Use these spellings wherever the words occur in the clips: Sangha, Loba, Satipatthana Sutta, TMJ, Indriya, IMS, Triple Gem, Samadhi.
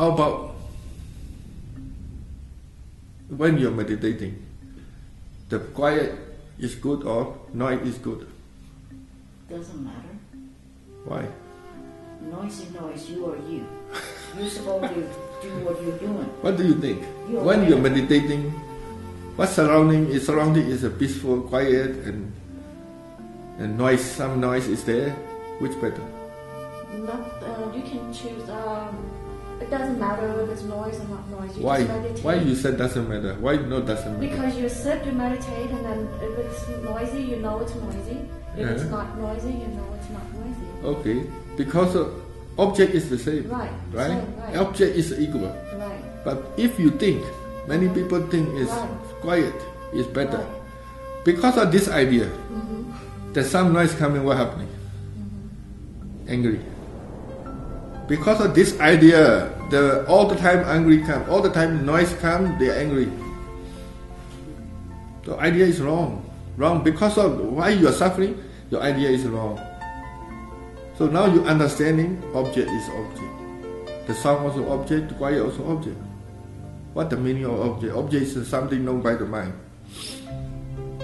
How about when you're meditating? The quiet is good or noise is good? Doesn't matter. Why? Noise is noise, you are you. You're supposed to do what you're doing. What do you think? When you're meditating, what's surrounding is a peaceful, quiet, and noise. Some noise is there. Which better? You can choose. It doesn't matter if it's noise or not noise. You just meditate. Why you said doesn't matter? Why no doesn't matter? Because you said you meditate, and then if it's noisy, you know it's noisy. If it's not noisy, you know it's not noisy. Okay, because object is the same. Right. Right. Same, right. Object is equal. Right. But if you think, many people think it's quiet is better. Right. Because of this idea, there's some noise coming. What happening? Angry. Because of this idea, all the time angry come, all the time noise come, they're angry. The idea is wrong. Wrong because of why you're suffering, your idea is wrong. So now you're understanding object is object. The sound also object, the quiet also object. What the meaning of object? Object is something known by the mind.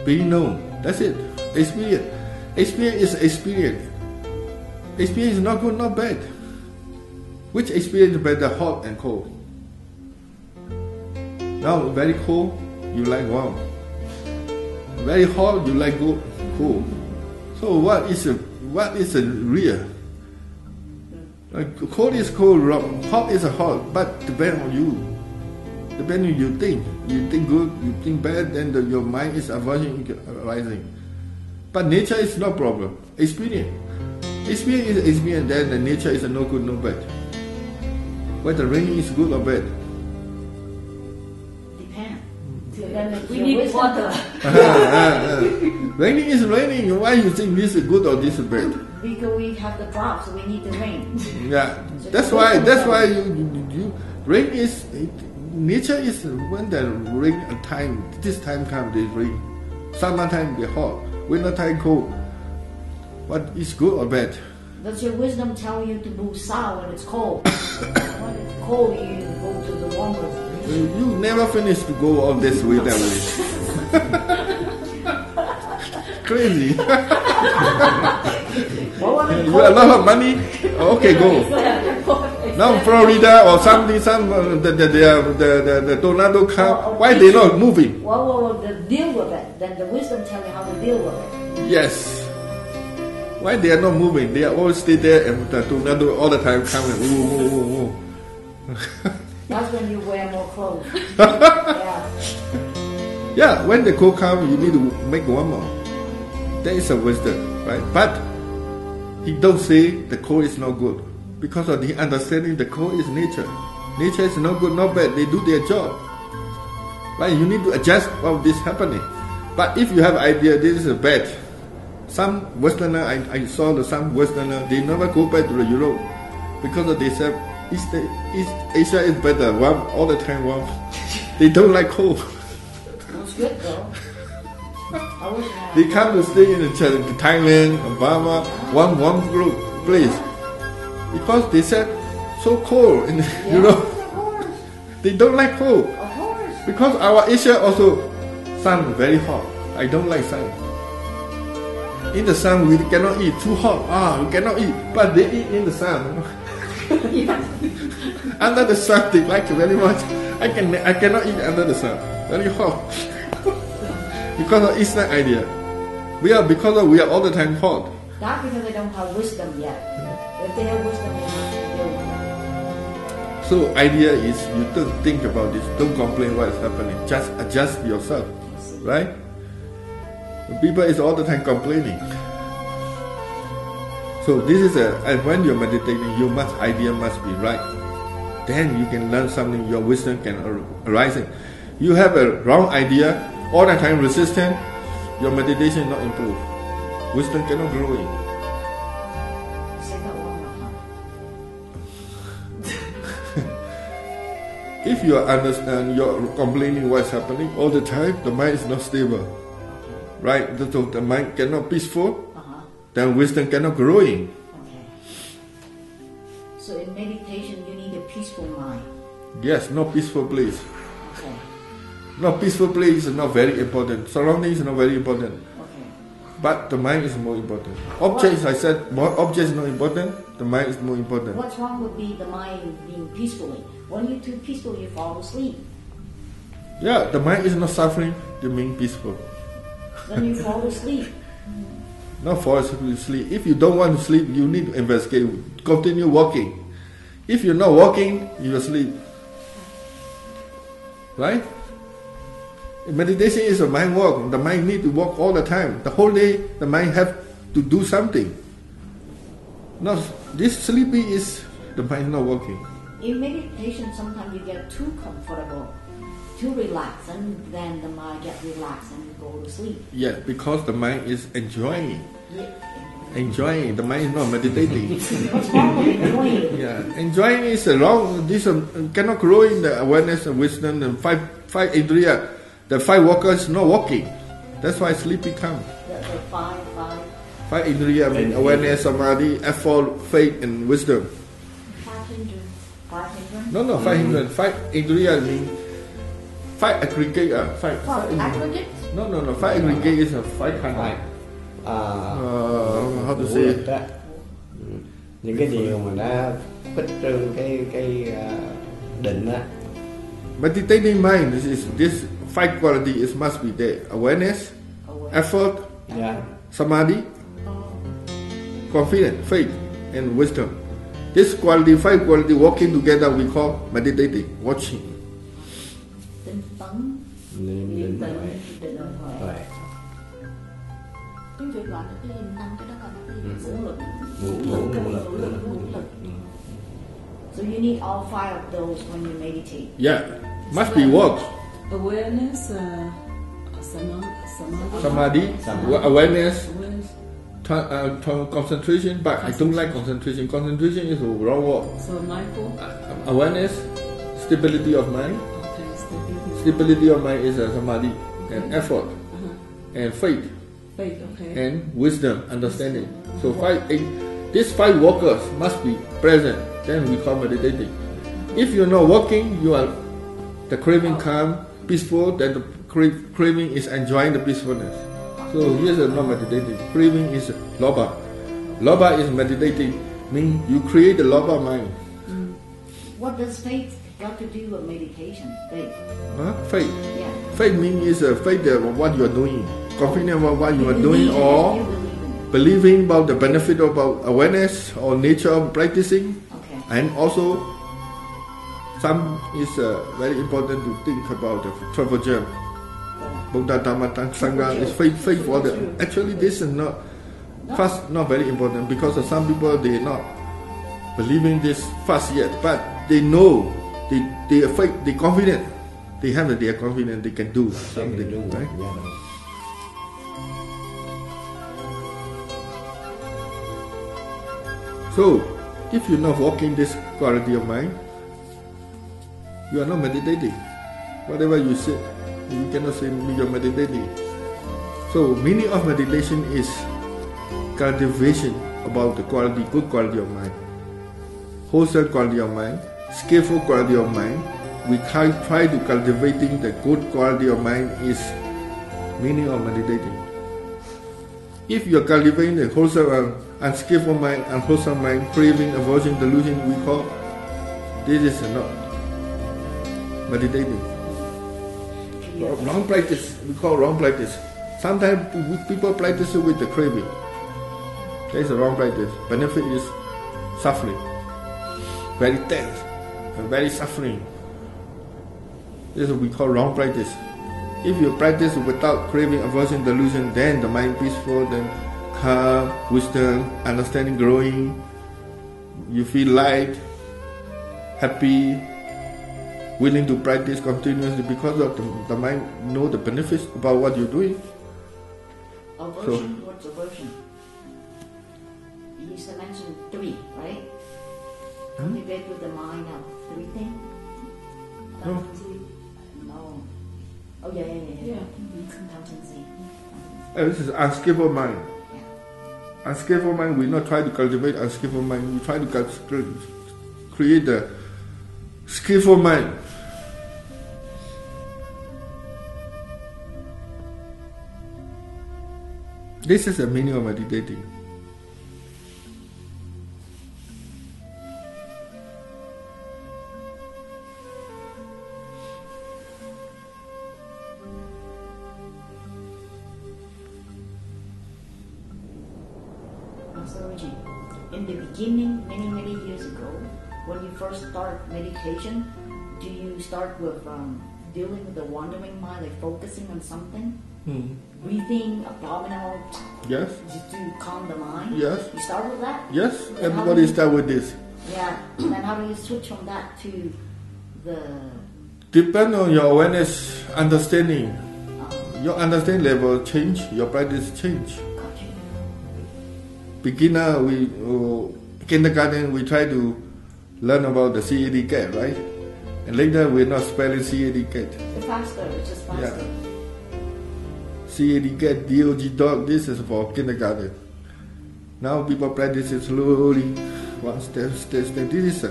Being known, that's it. Experience. Experience is experience. Experience is not good, not bad. Which experience is better, hot and cold? Now very cold, you like warm. Very hot, you like cold. So what is real? Like cold is cold, hot is hot, but depends on you. Depends on you think. You think good, you think bad, then your mind is arising. But nature is no problem. Experience. Experience is experience, then the nature is no good, no bad. Whether rain is good or bad? Depends. We need water. Raining is raining. Why you think this is good or this is bad? Because we have the drops, so we need the rain. Yeah, so that's why you rain is nature is when the rain time. This time comes, they rain. Summertime they hot. Winter time cold. What is good or bad? Does your wisdom tell you to move south when it's cold? When it's cold, you go to the warmer. You never finish to go all this way that way. Crazy. You have a lot of money? Okay, go. Now Florida or something, the tornado come. Why they not moving? Well, deal with it. Then the wisdom tell you how to deal with it. Yes. Why they are not moving? They are all stay there and the tornado all the time come and ooh. That's when you wear more clothes. Yeah, when the cold comes, you need to make one more. That is a wisdom, right? But he don't say the cold is not good because of the understanding the cold is nature. Nature is not good, not bad. They do their job. Right? You need to adjust of this happening. But if you have idea this is bad. Some Westerner, I saw some Westerner, they never go back to Europe because they said East Asia is better, warm all the time, warm. They don't like cold. That's good though. They come to stay in Thailand, Burma, warm group place because they said so cold in Europe. They don't like cold. Of course. Because our Asia also sun very hot. I don't like sun. In the sun, we cannot eat. Too hot. We cannot eat. But they eat in the sun. Under the sun, they like it very much. I cannot eat under the sun. Very hot. Because of Eastern idea. We are all the time hot. Not because they don't have wisdom yet. If they have wisdom, they have to deal with it. So idea is you don't think about this. Don't complain what is happening. Just adjust yourself. Right? People is all the time complaining. So this is and when you're meditating, idea must be right. Then you can learn something, your wisdom can arise. You have a wrong idea, all the time resistant, your meditation not improve. Wisdom cannot grow in. If you understand, you're complaining what's happening all the time, the mind is not stable. Right, so the mind cannot peaceful, then wisdom cannot grow in. Okay. So in meditation, you need a peaceful mind. Yes, no peaceful place. Okay. No peaceful place is not very important. Surroundings is not very important. Okay. But the mind is more important. Objects, what? I said, more objects not important. The mind is more important. What's wrong would be the mind being peacefully? When you're too peaceful, you fall asleep. Yeah, the mind is not suffering. The mind peaceful. Then you fall asleep. Not fall asleep. If you don't want to sleep, you need to investigate. Continue walking. If you're not walking, you're asleep. Right? Meditation is a mind walk. The mind needs to walk all the time. The whole day, the mind has to do something. Now, this sleepy is the mind not walking. In meditation, sometimes you get too comfortable, too relaxed, and then the mind gets relaxed and you go to sleep. Yes, because the mind is enjoying. Yeah. Enjoying. The mind is not meditating. What's wrong with enjoying? Yeah, enjoying is a wrong. This cannot grow in the awareness and wisdom and five Indriya. The five walkers not walking. That's why sleepy comes. The five Indriya mean awareness, Samadhi, effort, faith, and wisdom. 500. No, no, 500. Five Indriya mean five aggregate. No, no, no. Five aggregate is a 500. How to say it? Những cái điều mà nó khuất trương cái định á. Meditating mind is this five quality is must be there. Awareness, effort, Samadhi, confidence, faith, and wisdom. This quality, five quality working together we call meditating, watching. So you need all five of those when you meditate. Yeah, must be work. Awareness, Samadhi, awareness, concentration, but I don't like concentration. Concentration is a wrong word. So mindful? Awareness, stability of mind. Okay, stability of mind is Samadhi, okay. And effort, and faith, okay. And wisdom, understanding. So these five walkers must be present, then we call meditating. If you're not walking, you are the craving calm, peaceful, then the craving is enjoying the peacefulness. So here's a not meditating. Craving is Loba. Loba is meditating, means you create the Loba mind. What does faith got to do with meditation? Faith. Huh? Faith. Yeah. Faith means is faith of what you are doing, confident about what you are doing, or believing about the benefit of awareness or nature of practicing, okay. And also some is very important to think about the Triple Gem. Buddha, Dhamma, Sangha is faith for the. Actually, this is not fast, not very important because some people they not believing this fast yet, but they know they are faith, they confident, they have that they are confident they can do something, right? Yeah. So, if you're not walking this quality of mind, you are not meditating. Whatever you say, you cannot say you're meditating. So, meaning of meditation is cultivation about the quality, good quality of mind, wholesome quality of mind, skillful quality of mind. We try to cultivating the good quality of mind is meaning of meditating. If you are cultivating the wholesome, unskillful mind, unwholesome mind, craving, aversion, delusion, we call this is not meditating. Wrong practice, we call wrong practice. Sometimes people practice it with the craving. That is a wrong practice. Benefit is suffering, very tense, and very suffering. This is what we call wrong practice. If you practice without craving, aversion, delusion, then the mind peaceful, then calm, wisdom, understanding, growing. You feel light, happy, willing to practice continuously because of the mind know the benefits about what you're doing. Aversion, so, what's aversion? You used to mention three, right? You get with the mind up three things. No. Oh yeah. Competency. This is unskillful mind. Unskillful mind, we not try to cultivate unskillful mind. We try to create a skillful mind. This is the meaning of meditating. Start meditation, do you start with dealing with the wandering mind, like focusing on something? Breathing, abdominal? Yes. Just to calm the mind? Yes. You start with that? Yes, and everybody start with this. Yeah, and then how do you switch from that to the... Depend on your awareness, understanding. Your understanding level change, your practice change. Gotcha. Beginner, we, kindergarten, we try to learn about the CAD gate, right? And later we're not spelling CAD gate. It's faster, it's just faster. Yeah. CAD gate, DOG dog, this is for kindergarten. Now people practice it slowly, one step. This is a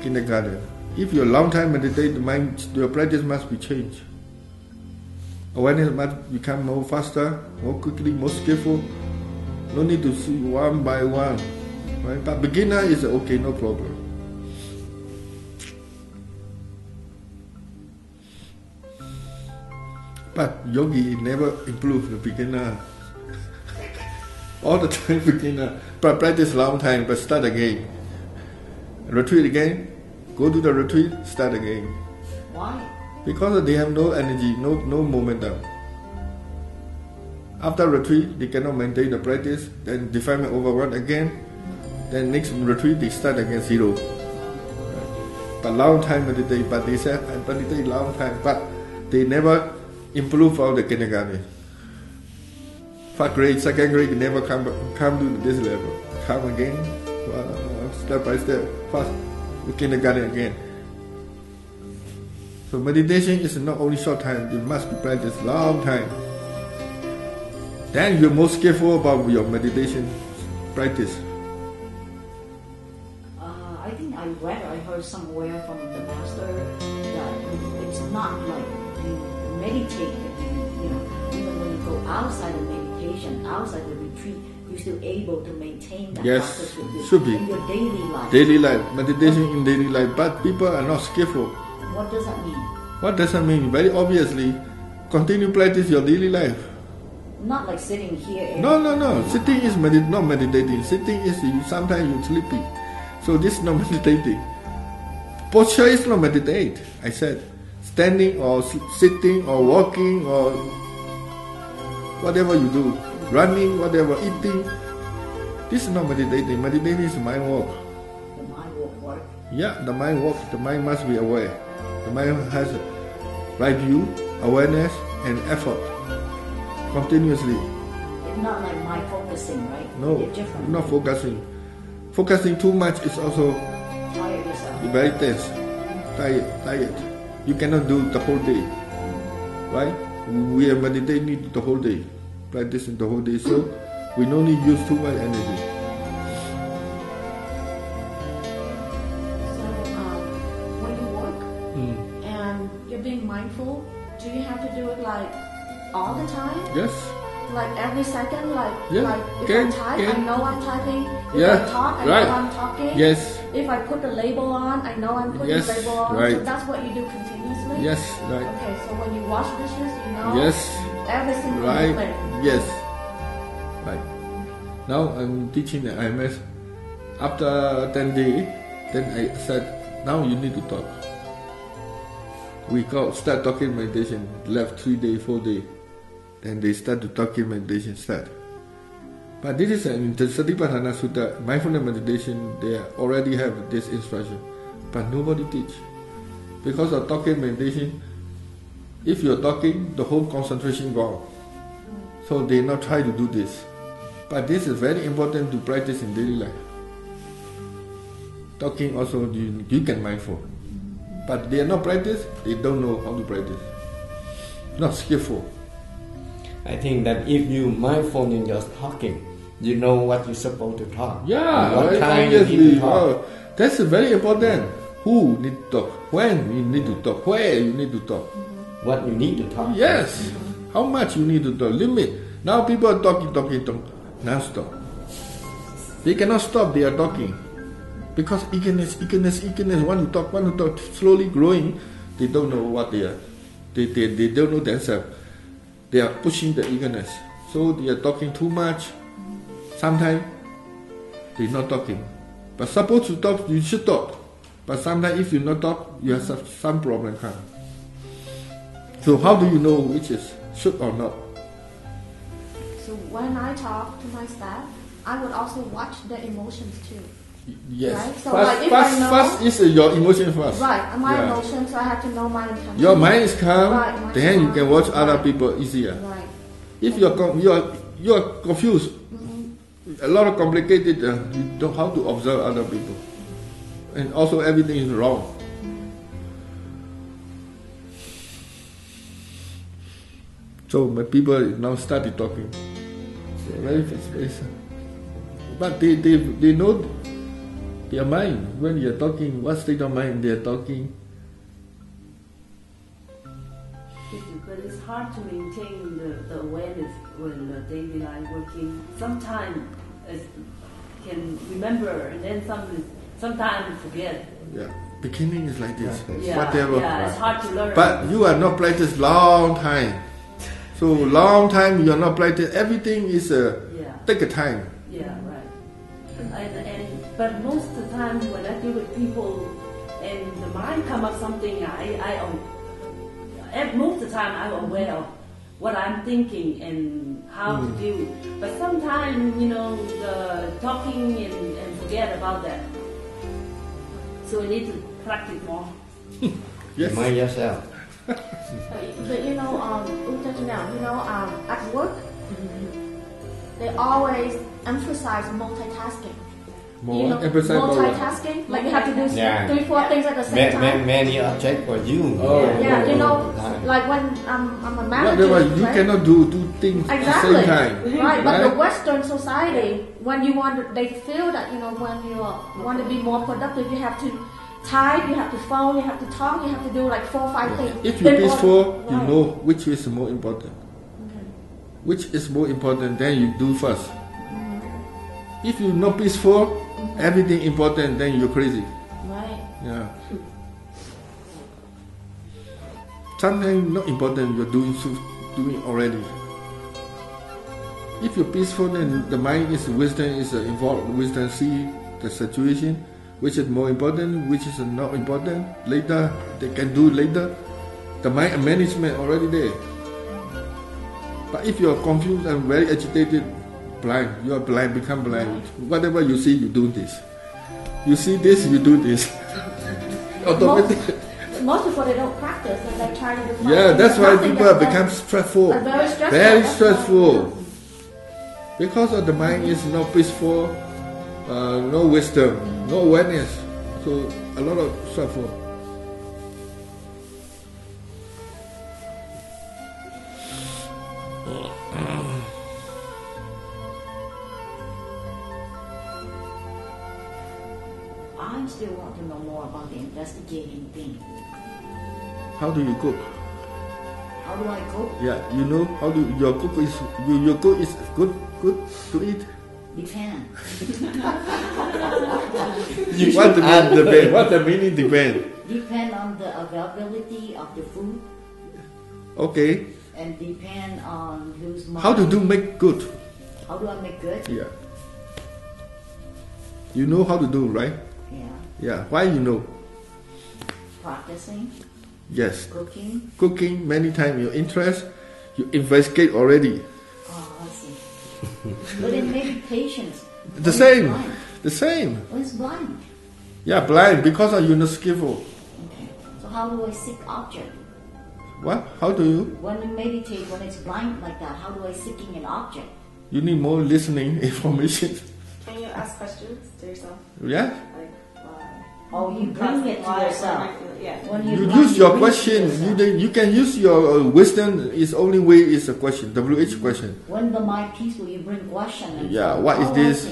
kindergarten. If you're a long time meditate, your practice must be changed. Awareness must become more faster, more quickly, more skillful. No need to see one by one. Right? But beginner is okay, no problem. But yogi never improve the beginner. All the time beginner. But practice long time, but start again. Retreat again, go to the retreat, start again. Why? Because they have no energy, no momentum. After retreat, they cannot maintain the practice, then defilement overrun again. Then next retreat they start again zero. But long time meditate, but they said I meditate long time, but they never improve from the kindergarten. First grade, second grade, never come to this level. Come again, step by step, first kindergarten again. So meditation is not only short time, it must be practiced long time. Then you're more skillful about your meditation practice. I heard somewhere from the master that it's not like you meditate, you know, even when you go outside of meditation, outside the retreat, you're still able to maintain that practice with you. Should be. In your daily life. Daily life, meditation in daily life, but people are not skillful. What does that mean? What does that mean? Very obviously, continue practice your daily life. Not like sitting here. And no. Sitting is not meditating. Sitting is sometimes you're sleepy. So this is not meditating. Posture is not meditate. I said standing or sitting or walking or whatever you do, running, whatever, eating. This is not meditating. Meditating is mind walk. The mind walk. Yeah, the mind walk. The mind must be aware. The mind has right view, awareness, and effort continuously. It's not like mind focusing, right? No, not focusing. Focusing too much is also very tense, tired. You cannot do the whole day, right? We are meditating the whole day, practicing the whole day, so we don't need use too much energy. So when you work and you're being mindful, do you have to do it like all the time? Yes. Like every second, like if I type, I know I'm typing. If I talk, I know I'm talking. Yes. If I put the label on, I know I'm putting the label on. Right. So that's what you do continuously? Yes, right. Okay, so when you wash dishes, you know every single moment. Yes. Right. Now I'm teaching the IMS. After 10 days, then I said, now you need to talk. We start talking meditation, left 3 days, 4 days. Then they start to talk in meditation start. But this is in the Satipatthana Sutta, mindfulness meditation, they already have this instruction. But nobody teach. Because of talking meditation, if you're talking, the whole concentration gone. So they not try to do this. But this is very important to practice in daily life. Talking also, you can mindful. But they are not practice, they don't know how to practice. Not skillful. I think that if you mindful in your talking, you know what you're supposed to talk. Yeah, what time you need to talk. That's very important. Who need to talk? When you need to talk? Where you need to talk? What you need to talk? Yes. How much you need to talk? Limit. Now people are talking, non-stop. They cannot stop. They are talking because eagerness. When you talk, slowly growing. They don't know what they are. They don't know themselves. They are pushing the eagerness. So they are talking too much. Sometimes they're not talking. But supposed to talk, you should talk. But sometimes if you not talk, you have some problem come. So how do you know which is should or not? So when I talk to my staff, I would also watch the emotions too. Yes. Right? So first is your emotion first. Right. My emotion, so I have to know my intention. Your mind is calm, right, then you can watch other people easier. Right. If you're confused, a lot of complicated, you don't how to observe other people. And also everything is wrong. So my people now started talking. Very, very but they know their mind. When you're talking, what state of mind they're talking. But it's hard to maintain the awareness when the daily life working. Sometimes can remember and then sometimes forget. Yeah, beginning is like this. Yeah. Whatever. Yeah, it's hard to learn. But you are not practiced long time. So long time you are not practiced. Everything is take a time. Yeah, right. But most of the time when I deal with people and the mind come up something, most of the time I'm aware of what I'm thinking and how to deal with it. But sometimes, the talking and forget about that. So we need to practice more. Yes. Remind yourself. But at work, they always emphasize multitasking. Multitasking, like you have to do 3-4 things at the same time. Many objects for you. Oh. Yeah, like when I'm a manager. Whatever, you cannot do two things at the same time. Right, but the Western society, when you want, they feel that when you want to be more productive, you have to type, you have to phone, you have to talk, you have to do like 4 or 5 things. If you peaceful, you know which is more important. Okay. Which is more important than you do first. If you're not peaceful, everything important, then you're crazy. Right. Yeah. Sometimes not important, you're doing already. If you're peaceful, then the mind is wisdom is involved. Wisdom see the situation, which is more important, which is not important. Later they can do later. The mind management already there. But if you're confused and very agitated, blind, you are blind, become blind. Whatever you see, you do this. You see this, you do this. Automatically. Most people they don't practice and they try to do. Yeah, that's why people become stressful. Very stressful. Because of the mind is not peaceful, no wisdom, no awareness. So a lot of stressful. Still want to know more about the investigating thing. How do you cook? How do I cook? Yeah, your cook is good to eat. Depend. You want to add the depend. What the meaning depend? Depend on the availability of the food. Okay. And depend on who's mom. How do you make good? How do I make good? Yeah. You know how to do, right? Yeah, why practicing? Yes. Cooking many times your interest, you investigate already. Oh, I see. But it may be patience. The same. Well, it's blind. Yeah, blind because you're not skillful. Okay. So how do I seek object? What? How do you? When you meditate, when it's blind like that, how do I seeking an object? You need more listening information. Can you ask questions to yourself? Yeah. You bring it to yourself. You can use your wisdom. Its only way is a question. WH question. When the mind peaceful, you bring question. What is this?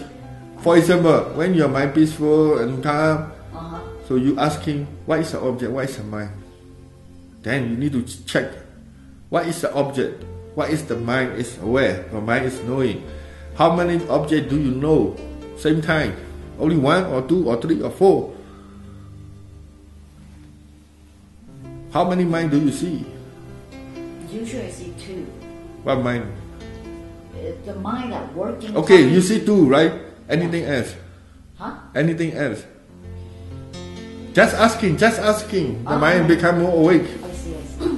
For example, when your mind peaceful and calm, so you ask him, what is the object, what is the mind? Then you need to check, what is the object, what is the mind is aware, your mind is knowing. How many objects do you know, same time? Only one or two or three or four? How many minds do you see? Usually I see two. What mind? The mind that working. Okay, you see two, right? Anything else? Huh? Anything else? Just asking. The mind become more awake. I see, I see.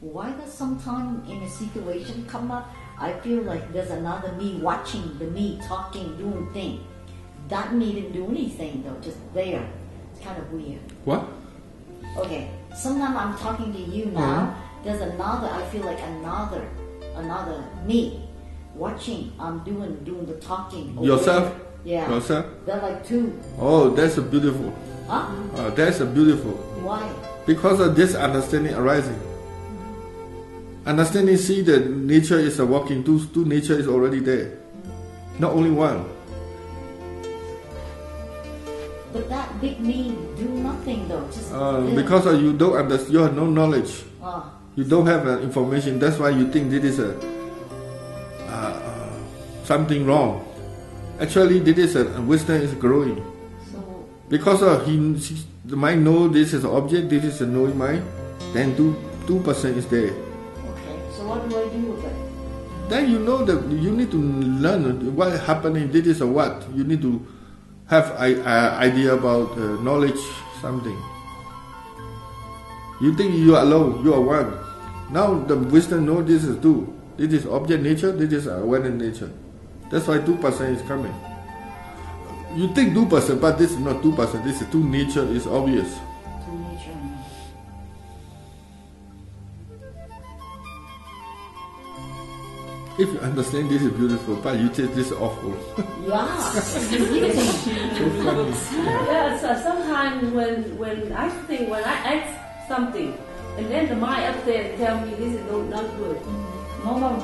Why does sometimes in a situation come up, I feel like there's another me watching the me talking, doing thing. That me didn't do anything though, just there. It's kind of weird. What? Okay. Sometimes I'm talking to you now. There's another. I feel like another me, watching. I'm doing the talking. Yourself. Yeah. Yourself. They're like two. Oh, that's a beautiful. Huh? That's a beautiful. Why? Because of this understanding arising. Understanding, see that nature is a walking. Two nature is already there. Not only one. But that big me do nothing though. Just because you don't understand, you have no knowledge. You don't have information. That's why you think this is a something wrong. Actually, this is a wisdom is growing. So because the mind know this is an object, this is a knowing mind. Then 2% is there. Okay. So what do I do with it? Then you know that you need to learn what happening. This is a what you need to. Have idea about knowledge, something. You think you are alone, you are one. Now the wisdom knows this is two. This is object nature, this is awareness nature. That's why 2% is coming. You think 2%, but this is not 2%, this is two nature, is obvious. Two nature. If you understand this is beautiful, but you take this awful. Yeah, so sometimes when I think, when I ask something, and then the mind up there tell me this is not good. No,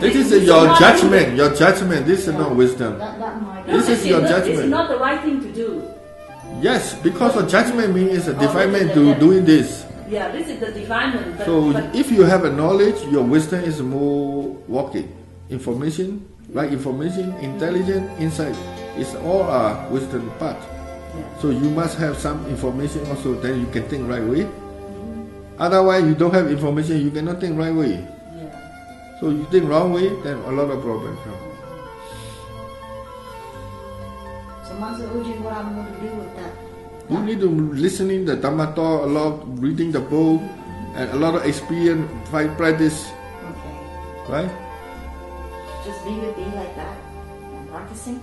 this is your judgment. Your judgment. This is not wisdom. This is your judgment. It's not the right thing to do. Yes, because a judgment means it's a defilement to doing this. Yeah, this is the defilement. But if you have a knowledge, your wisdom is more walking. Information, like information, intelligent, insight. It's all a wisdom part. Yeah. So you must have some information also, then you can think right way. Otherwise, you don't have information, you cannot think right way. Yeah. So you think wrong way, then a lot of problems come. So Master Uji, what I'm going to do with that? You need to listening the Dhamma talk a lot, reading the book, and a lot of experience, practice. Okay. Right? Just be with me like that and practicing.